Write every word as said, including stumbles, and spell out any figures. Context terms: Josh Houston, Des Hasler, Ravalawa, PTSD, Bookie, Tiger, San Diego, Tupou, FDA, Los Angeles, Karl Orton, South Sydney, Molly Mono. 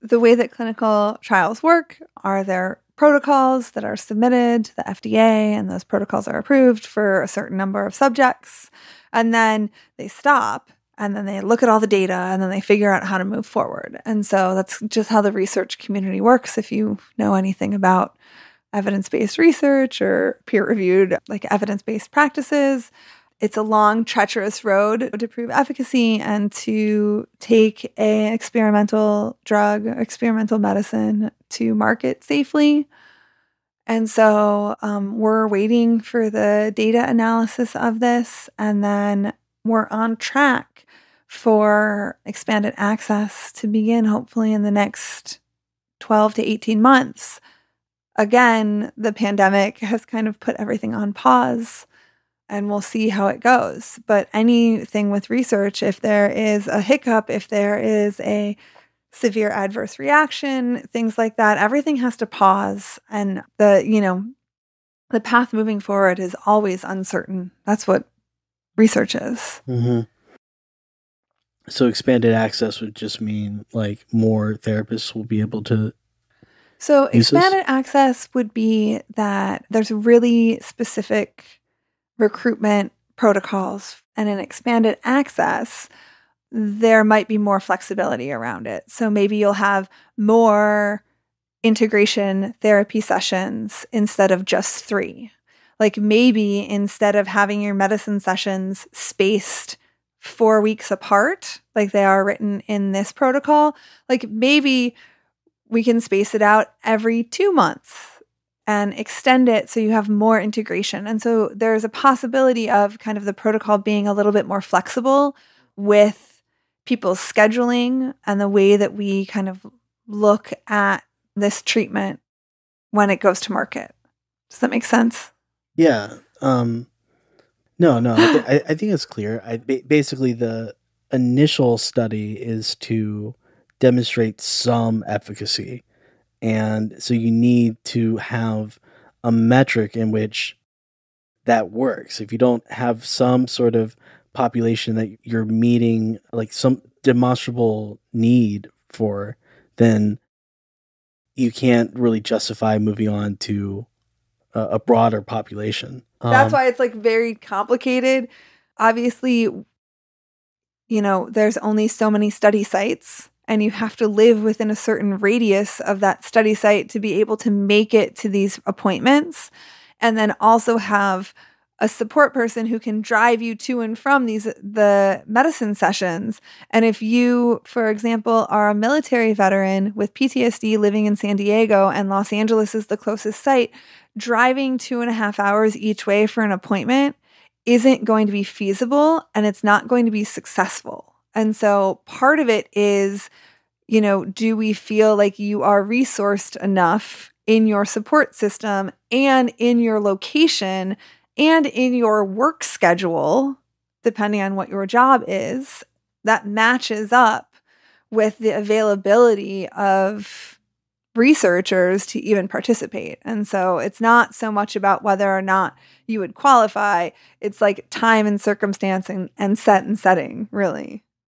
the way that clinical trials work are there protocols that are submitted to the F D A, and those protocols are approved for a certain number of subjects, and then they stop, and then they look at all the data, and then they figure out how to move forward. And so that's just how the research community works. If you know anything about evidence-based research or peer-reviewed, like evidence-based practices, it's a long, treacherous road to prove efficacy and to take an experimental drug, experimental medicine to market safely. And so um, we're waiting for the data analysis of this, and then we're on track for expanded access to begin hopefully in the next twelve to eighteen months. Again, the pandemic has kind of put everything on pause, and we'll see how it goes. But anything with research, if there is a hiccup, if there is a severe adverse reaction, things like that, everything has to pause. And the, you know, the path moving forward is always uncertain. That's what research is. Mm-hmm. So expanded access would just mean like more therapists will be able to. So expanded access would be that there's really specific recruitment protocols, and in expanded access, there might be more flexibility around it. So maybe you'll have more integration therapy sessions instead of just three. Like maybe instead of having your medicine sessions spaced four weeks apart, like they are written in this protocol, like maybe we can space it out every two months. And extend it so you have more integration. And so there's a possibility of kind of the protocol being a little bit more flexible with people's scheduling and the way that we kind of look at this treatment when it goes to market. Does that make sense? Yeah. Um, no, no. I, th- I, I think it's clear. I, ba- basically, the initial study is to demonstrate some efficacy. And so you need to have a metric in which that works. If you don't have some sort of population that you're meeting, like some demonstrable need for, then you can't really justify moving on to a, a broader population. Um, That's why it's like very complicated. Obviously, you know, there's only so many study sites. And you have to live within a certain radius of that study site to be able to make it to these appointments, and then also have a support person who can drive you to and from these the medicine sessions. And if you, for example, are a military veteran with P T S D living in San Diego, and Los Angeles is the closest site, driving two and a half hours each way for an appointment isn't going to be feasible, and it's not going to be successful. And so part of it is, you know, do we feel like you are resourced enough in your support system and in your location and in your work schedule, depending on what your job is, that matches up with the availability of researchers to even participate. And so it's not so much about whether or not you would qualify. It's like time and circumstance and, and set and setting, really.